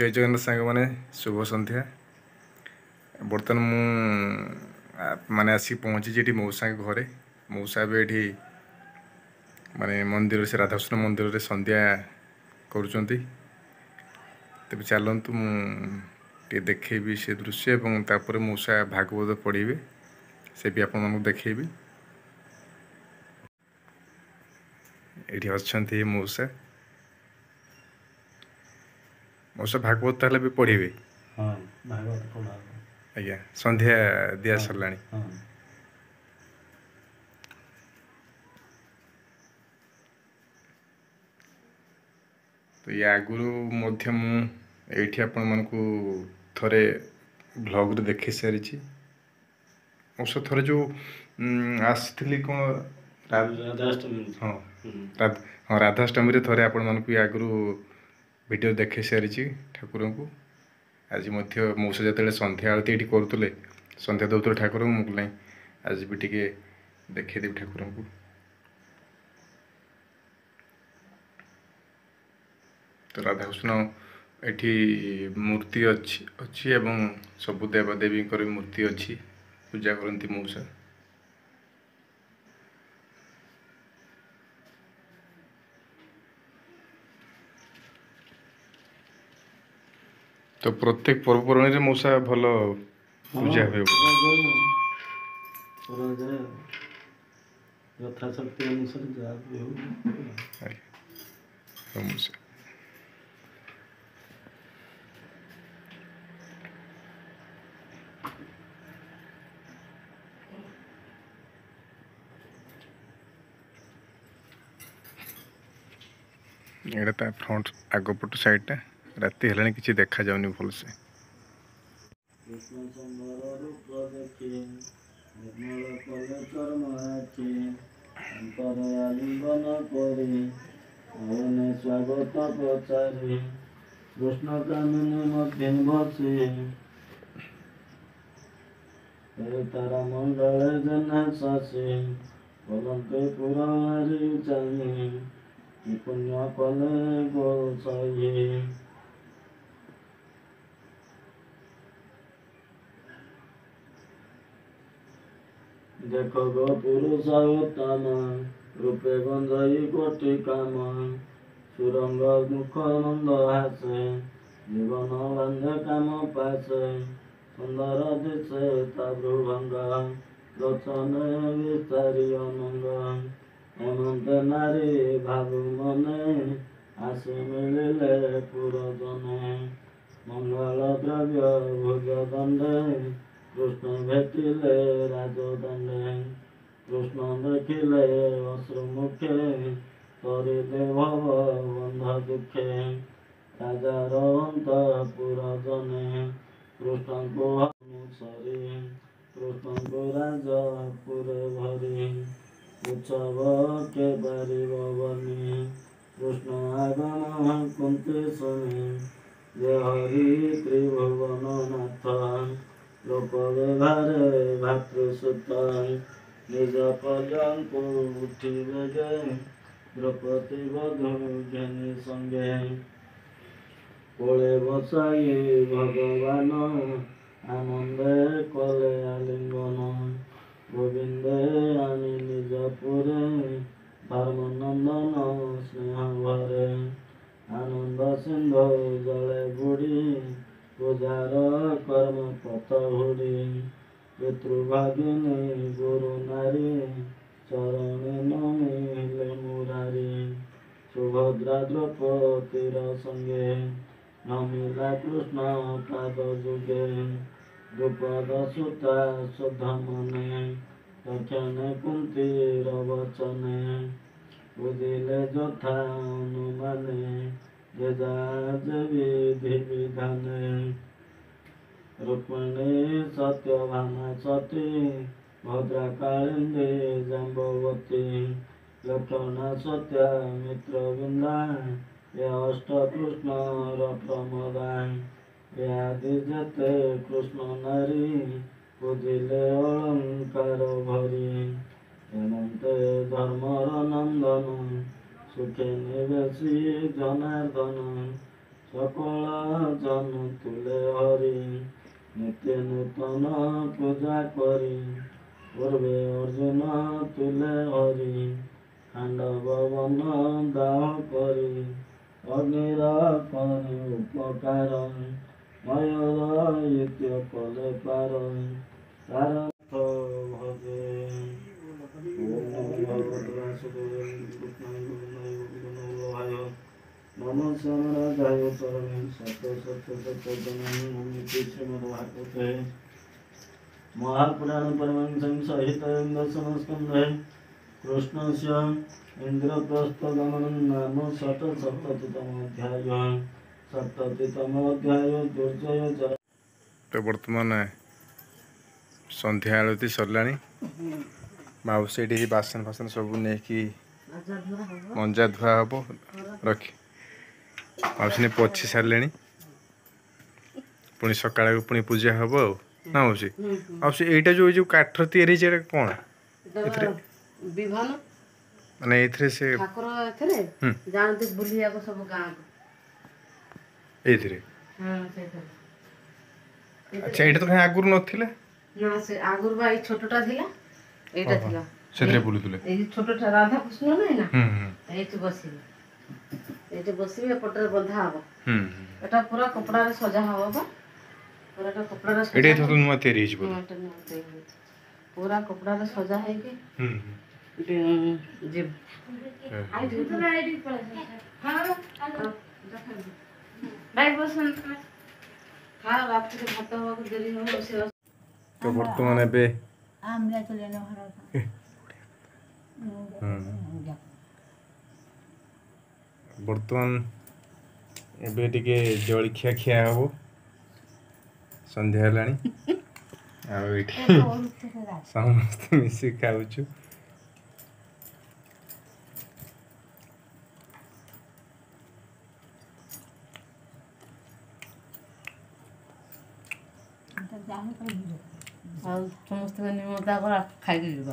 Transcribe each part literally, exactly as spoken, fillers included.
जय जगन्नाथ सांग मैंने शुभ सन्ध्या बर्तमान मु मैंने आसिक पहुँची मौसा घरे मौसा ये माने मंदिर से राधा कृष्ण मंदिर संध्या करे चलतु मुझे देखी से दृश्य और तापर मौसा भागवत पढ़े से भी आपको देखी ये अच्छा मौसा मौसा भागवत भी पढ़े हाँ आज्ञा संध्या दिया सरला तो ये आगुरी ये आपको थे ब्लग रे देखी सारी मौसा थे जो आसली कौन हाँ हाँ राधाष्टमी थे आपको ये आगुरी वीडियो देखे सारी ठाकुर को आज मौसा जिते संध्या आरती ये करुले संध्या दौर ठाकुर मुझे आज भी टी देखदेवी ठाकुर को तो राधाकृष्ण एठी मूर्ति अच्छी अच्छी एवं सबु देवादेवी भी मूर्ति अच्छी पूजा करती मौसा तो प्रत्येक पर्वपर्वणी मौसा भल पूजा हुए यहाँ फ्रंट आगपट सैडटा राति है कि देखा जाऊनी भल से स्वागत पचारे कृष्ण तारा मंडल जना सासे पलंके पुरारी जाने पुण्य पले गोसाई देखो गो पुरुष उत्तम रूपे गंधाई कोटि काम सुरंग दुख नंद हासे जीवन बंधे काम पासे सुंदर दिशे ताभ्रुभंग लोचने विस्तारी अनंग अनंत नारी भावु मने आसे मिले पुरजने मंगल द्रव्य भुज दंडे कृष्ण भेटिले राजदंडे कृष्ण देखिले अश्रु मुखे तोरि देव बंध दुखे राजा रवंत पुरजने कृष्ण को अनुसरी कृष्ण को राज पुरे भरी उत्सव के बारी बनी कृष्ण आगमन कुंती सुनी जय हरि त्रिभुवन नाथ लोक व्यवहारे भातृसुता निज पर्यंकु उठी बेगे द्रौपदी बधू घेनी संगे कोले बसाई भगवान आनंदे कले आलिंगन गोविंदे आनी निज पुरे धर्म नंदन स्नेह भरे आनंद सिंधु जले बुड़ी पूजार कर्म पथ हुरी पितृभागिनी गुरु नारी चरण नमिले मुरारी सुभद्रा द्रौपदीर संगे नमिला कृष्ण पाद जुगे द्रुपद सुता शुद्ध मने रक्षण कुंतीर वचने बुझिले यथा अनुमाने विधाने रुक्मिणी सत्यभामा सती भद्रा कालिंदी जाम्बवती लक्ष्मण सत्या मित्र बिंदा या अष्ट कृष्ण प्रमदा यादि जते कृष्ण नारी बुझिले अलंकार भरी हेमंते धर्मर नंदन सुखे निवेशी जनार्दन सकल जन तुले हरि नित्य नूतन पूजा करी पूर्वे अर्जुन तुले हरि खांडव बन दाह करी अग्निर करी उपकार मयूर इत्य कले पार सारथ भजे नमो शरण जाय परमें सत्य सत्य सत्य जननी मम पीछे मधुते महापुराण परमहंसं सहित दशम स्कंधे कृष्णस्य इंद्रप्रस्थ गमनं नाम षट् सप्ततितम अध्याय सप्ततितम अध्याय दुर्जय जय। तो वर्तमान संध्या आरती सरलाणी माउसी ढी बासन फासन सब नहीं मंजा धुआ हम रखी माउसी ने पोछी सारे पुणी सका पुणी पूजा हम आउ ना माउसी माउसी यहीटा जो जो काठर तैयारी है कौन माने एथरे से ठाकुर एथरे जानते बुलिया को सब गांव एथरे हां सेथरे। अच्छा एटा तो कहीं आगुर नथिले ना से आगुर भाई छोटटा थिला एटा थिला सेथरे बुलुतले ए छोटटा राधा कृष्ण नै ना हम हम एतु बसिले एते बसिबे पटर बंधा हबो हम एटा पूरा कपड़ा रे सजा हबो बा पूरा एटा कपड़ा रे एटे तो नुवा तैयारी हिज बोल पूरा कपड़ा रे सजा है के हम जे आई तो आईडी पर हां भाई बसंत हां रात के भात हो गली हो से। तो वर्तमान बे आमला चले न भरा हम वर्तमान एबे टिके जलखिया खिया हो संध्या लानी आ बेटी समस्त मिसी खाउछु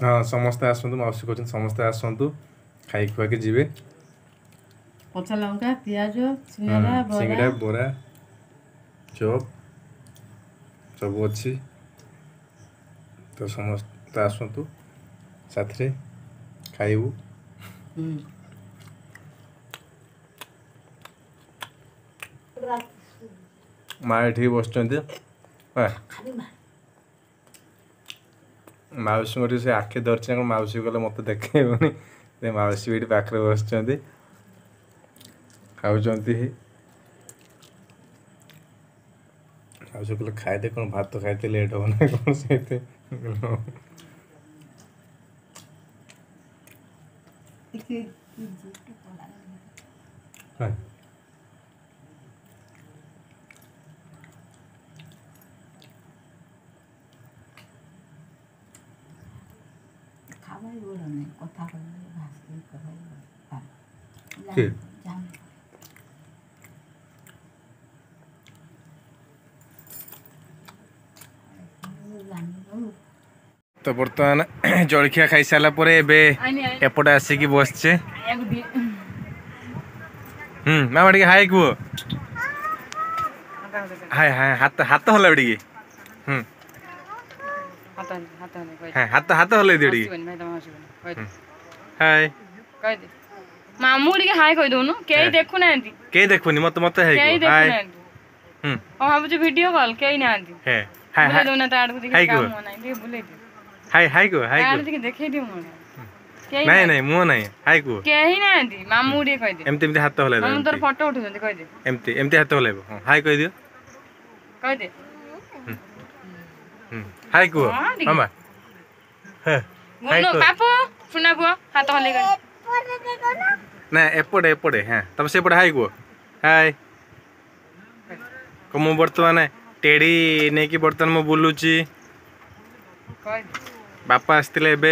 हाँ समस्त आसतु मौसी कहते समस्त आसतु खाई खुआ के जीवे कच्चा लंका प्याज सिंगड़ा बोरा चप सब अच्छी। तो समस्त आसतु साथ खाइबू माँ ये बस मौसी से आखि धरती मौसी कहले मत देखेबनी मौसी भी पाखे बस खाऊ कहले खाईदे कौन भात तो खाई लेट हम ना कौन से तो बर्तमान जलखिया खाई सारा एपट आसिक बसचे मामा टे हाय कह हाय हाय हाथ हाथ हल हाथ हाथ हल हाय मामू के हाय कह दोनु केई देखु नांती केई देखुनी मत मत हाय केई देखु नांती हम और हम जो वीडियो कॉल केई नांती है हाय हाय दोना ताड़ को दिखे काम होना नहीं बोले दे हाय हाय को हाय को ताड़ देखे दे मोने नहीं नहीं मो नहीं हाय को केई नांती मामू रे कह दे एमते एमते हाथ हले हम तोर फोटो उठोंती कह दे एमते एमते हाथ हले हाय कह दियो कह दे हम हाय को मामा ह मोनो पापो सुना को हाथ हले कर ना एपड़े एपड़े हाँ तब से हाय को हाय कम बर्तमान टेढ़ी नहीं कि बर्तमान मु बुलूची बापा आसते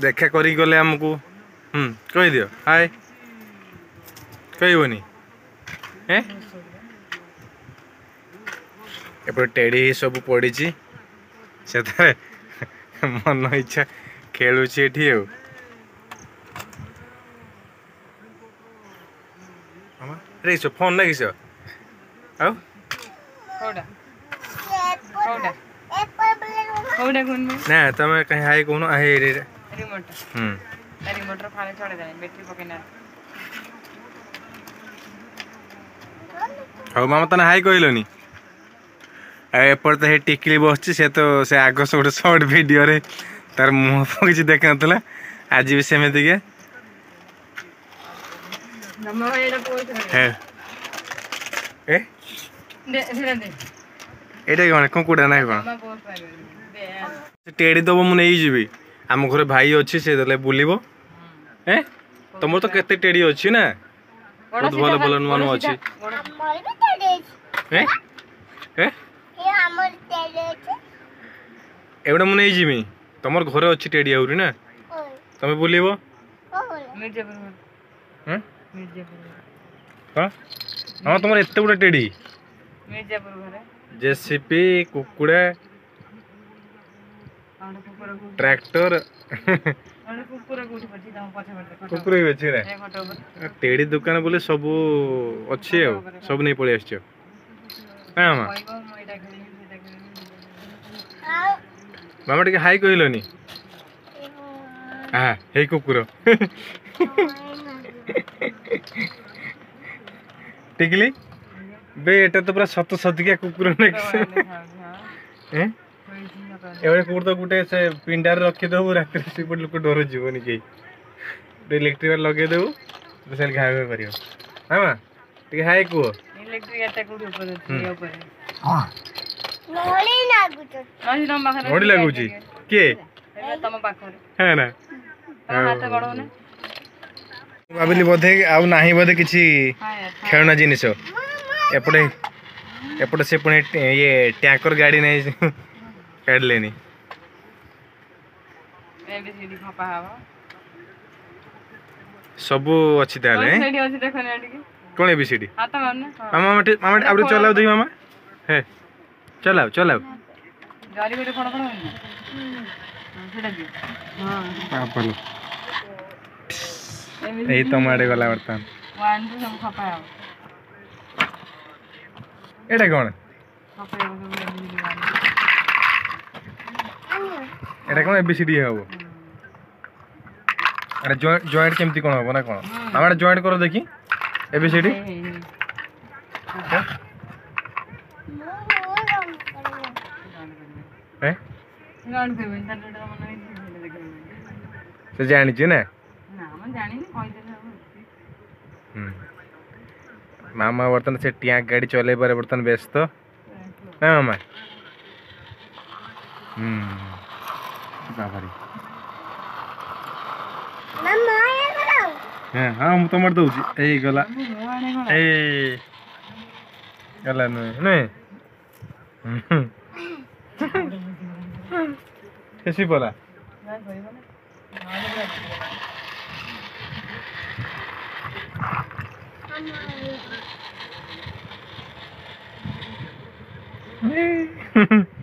देखा करगले आमको हम कह दियो हाय कहबनी एपटे टेढ़ी सब पड़ी से मन इच्छा खेलुची एटी आ रहीस फोन लगे आओ होडा होडा होडा कोन में ना तमे कहीं हाय कोनो आहे रे रिमोट हम रिमोट रे फाने छोड़ दे बैटरी पकेना हो मामा तने हाय कहिलोनी ए पर त हे टिकली बसछि से तो से आगो से शॉर्ट वीडियो रे तार मुह पर किछ देखन तला आज भी सेमे दिगे नमो एडा पोइ हे ए ने ने ने एडा कोन कोकुडा नै कोन मामा बोल पाइबे टेडी दबो मु नै जिबी हम घर भाई अछि से तले बुलिबो हे तमो तो केते टेडी अछि ना बहुत भलो भलो मन अछि मारबे टेडी हे हे ए हमर टेडी अछि एवडा मु नै जिबी तमर घर अछि टेडी आउरी ना तमे बुलिबो मिर्जापुर हम मिर्जापुर हां हम तमर एते बडा टेडी मिर्जापुर घरे जेसीपी कुकुड़ा ट्रैक्टर कुकुर अच्छे टेड़ी दुकान बोले सब अच्छे सब नहीं पड़े मामा टे हाई कहलनी हाँ हे कुकुर टिकली बे एटा तो पूरा सत सतिका कुकुर नेक्स्ट एवरे कुकुर तो गुटे से पिंडार रखी देबू रात सिपट लोक डर जीवन के इलेक्ट्रिक लगे देबू तो सेल घावे करियो हां मां ठीक हाय को इलेक्ट्रिक एटा गुटे ऊपर ऊपर हां नोली लागू छ नोली न माखर नोली लागू छी के तम पाखर है ना हाथ गड़ो ना बाबली बधे आउ नाही बधे किछि खेलना जिनिस एपड़े एपड़े से पुणे ये टैंकर गाड़ी नहीं पैड लेनी एबीसीडी खपा हावा सब अच्छी ताले एबीसीडी अच्छी देखने ठीक कोन एबीसीडी हां त मामा मामा मामा आपरे चलाओ दे मामा हे चलाओ चलाओ गाड़ी बेटे फड़ फड़ होनी सेटा दे हां पापन ए तमारे गला बर्तन वन टू सब खपा हावा एटा कोन खपा एबीसीडी एटा कोन एबीसीडी हबो अरे जॉइंट जॉइंट केमती कोन हबो ना कोन हमरा जॉइंट करो देखि एबीसीडी ए गान करबे इंटरनेट रे मन देखबे से जानि छी ना ना हम जानि नै कहि देले हम मामा बर्तन से ट्याक गाड़ी चले बारे बर्तन व्यस्त ना मामा हम बाबरी मम्मा ये करो हां हां हम तमर दउ छी ए गला ए गला नै नै कैसी बोला ना भाई बोला हां